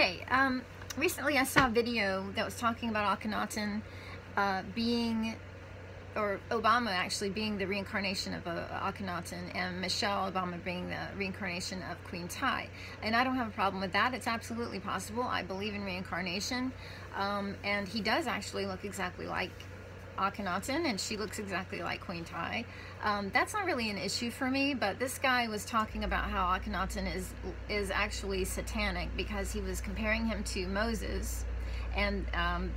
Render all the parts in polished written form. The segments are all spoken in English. Okay, recently I saw a video that was talking about Akhenaten being, or Obama actually being the reincarnation of Akhenaten, and Michelle Obama being the reincarnation of Queen Tiye. And I don't have a problem with that. It's absolutely possible. I believe in reincarnation. And he does actually look exactly like Akhenaten, and she looks exactly like Queen Tiye. That's not really an issue for me, but this guy was talking about how Akhenaten is actually satanic because he was comparing him to Moses, and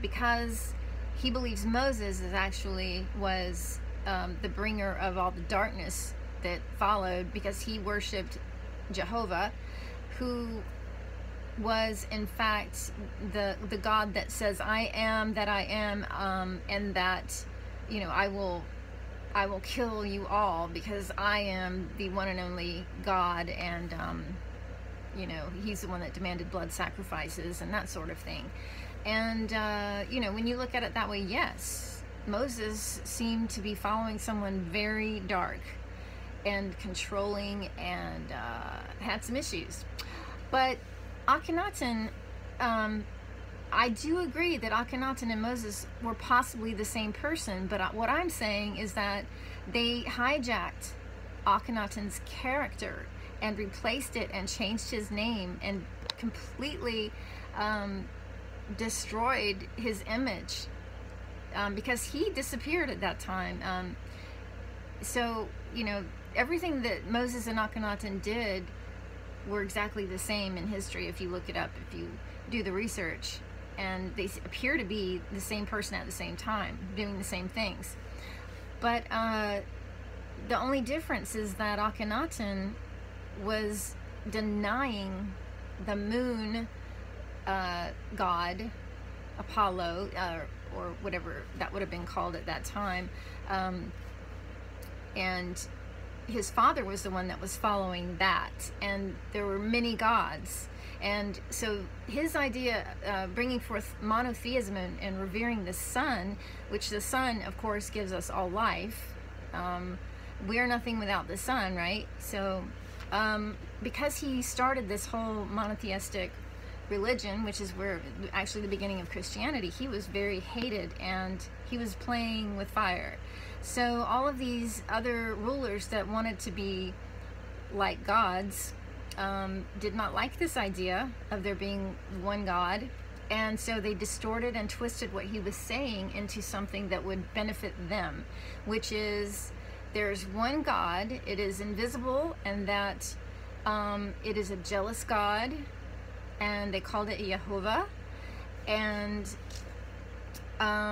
because he believes Moses is actually the bringer of all the darkness that followed, because he worshipped Jehovah, who was in fact the God that says I am that I am, and that, you know, I will kill you all because I am the one and only God, and you know, he's the one that demanded blood sacrifices and that sort of thing. And you know, when you look at it that way, yes, Moses seemed to be following someone very dark and controlling, and had some issues. But Akhenaten, I do agree that Akhenaten and Moses were possibly the same person, but what I'm saying is that they hijacked Akhenaten's character and replaced it and changed his name and completely destroyed his image, because he disappeared at that time. So, you know, everything that Moses and Akhenaten did were exactly the same in history if you look it up, if you do the research, and they appear to be the same person at the same time doing the same things. But the only difference is that Akhenaten was denying the moon god, Apollo, or whatever that would have been called at that time, and his father was the one that was following that, and there were many gods. And so his idea, bringing forth monotheism and revering the sun, which the sun of course gives us all life, we are nothing without the sun, right? So because he started this whole monotheistic religion, which is where actually the beginning of Christianity, he was very hated, and he was playing with fire. So all of these other rulers that wanted to be like gods did not like this idea of there being one God, and so they distorted and twisted what he was saying into something that would benefit them, which is there's one God, it is invisible, and that it is a jealous God, and they called it Yehovah. And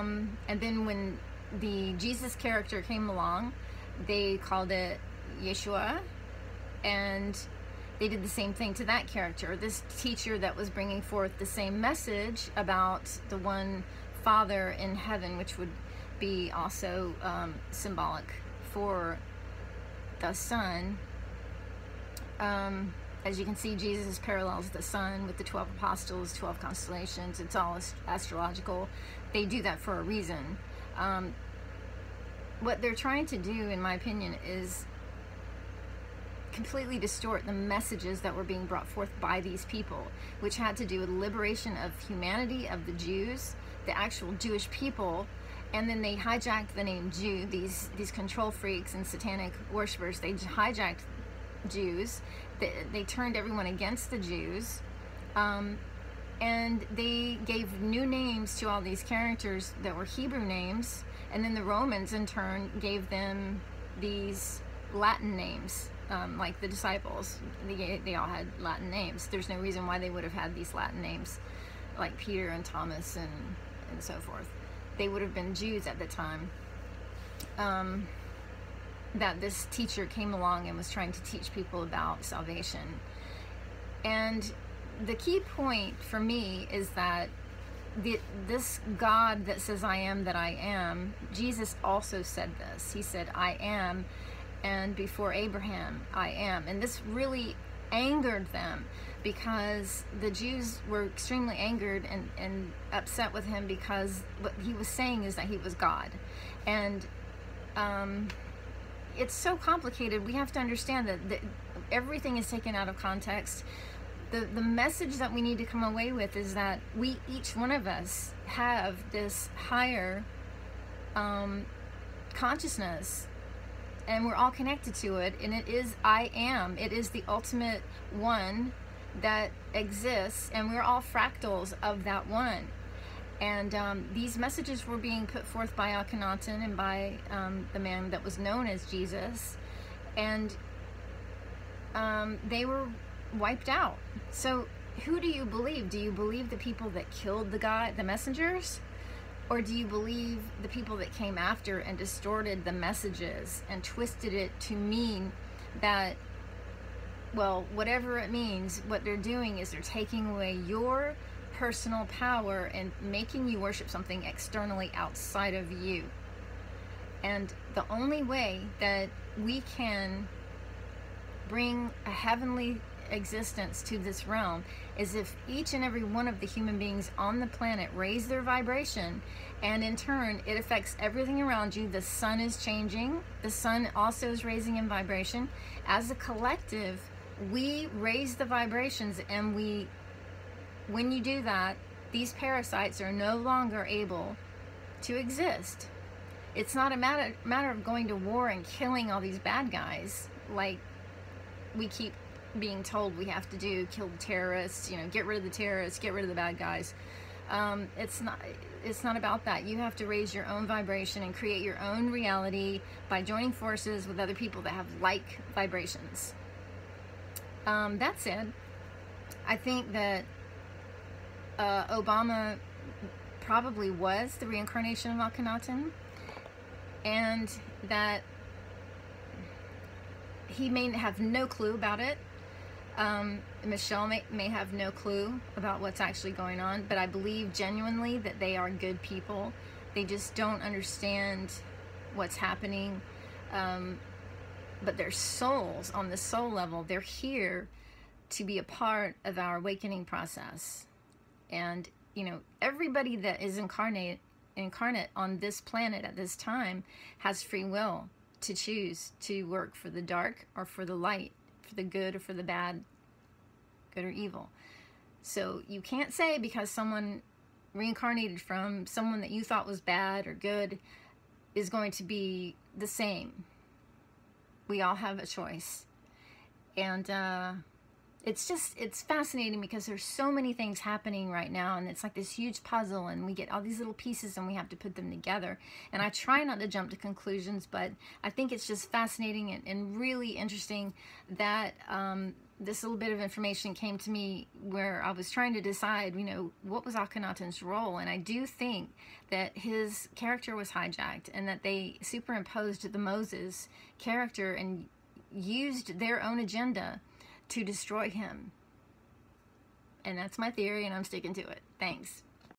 then when the Jesus character came along, they called it Yeshua, and they did the same thing to that character, this teacher that was bringing forth the same message about the one Father in heaven, which would be also symbolic for the Son. As you can see, Jesus parallels the sun with the 12 apostles, 12 constellations. It's all astrological. They do that for a reason. What they're trying to do, in my opinion, is completely distort the messages that were being brought forth by these people, which had to do with liberation of humanity, of the Jews, the actual Jewish people. And then they hijacked the name Jew, these control freaks and satanic worshipers. They hijacked Jews, they turned everyone against the Jews, and they gave new names to all these characters that were Hebrew names, and then the Romans in turn gave them these Latin names, like the disciples. They all had Latin names. There's no reason why they would have had these Latin names like Peter and Thomas and so forth. They would have been Jews at the time. That this teacher came along and was trying to teach people about salvation. And the key point for me is that this God that says I am, Jesus also said this. He said, I am, and before Abraham, I am. And this really angered them, because the Jews were extremely angered and upset with him, because what he was saying is that he was God. And it's so complicated. We have to understand that everything is taken out of context. The message that we need to come away with is that we, each one of us, have this higher consciousness, and we're all connected to it, and it is I am. It is the ultimate one that exists, and we're all fractals of that one. And these messages were being put forth by Akhenaten and by the man that was known as Jesus, and they were wiped out. So who do you believe? Do you believe the people that killed the guy, the messengers? Or do you believe the people that came after and distorted the messages and twisted it to mean that, well, whatever it means, what they're doing is they're taking away your personal power and making you worship something externally outside of you. And the only way that we can bring a heavenly existence to this realm is if each and every one of the human beings on the planet raise their vibration, and in turn it affects everything around you. The sun is changing. The sun also is raising in vibration. As a collective, we raise the vibrations, and we, when you do that, these parasites are no longer able to exist. It's not a matter of going to war and killing all these bad guys like we keep being told we have to do, kill the terrorists, you know, get rid of the terrorists, get rid of the bad guys. It's not about that. You have to raise your own vibration and create your own reality by joining forces with other people that have like vibrations. That said, I think that Obama probably was the reincarnation of Akhenaten, and that he may have no clue about it. Michelle may have no clue about what's actually going on, but I believe genuinely that they are good people. They just don't understand what's happening. But their souls, on the soul level, they're here to be a part of our awakening process. And, you know, everybody that is incarnate on this planet at this time has free will to choose to work for the dark or for the light, for the good or for the bad, good or evil. So you can't say because someone reincarnated from someone that you thought was bad or good is going to be the same. We all have a choice. And it's just, it's fascinating because there's so many things happening right now, and it's like this huge puzzle, and we get all these little pieces and we have to put them together. And I try not to jump to conclusions, but I think it's just fascinating and really interesting that this little bit of information came to me where I was trying to decide, you know, what was Akhenaten's role? And I do think that his character was hijacked, and that they superimposed the Moses character and used their own agenda to destroy him. And that's my theory, and I'm sticking to it. Thanks.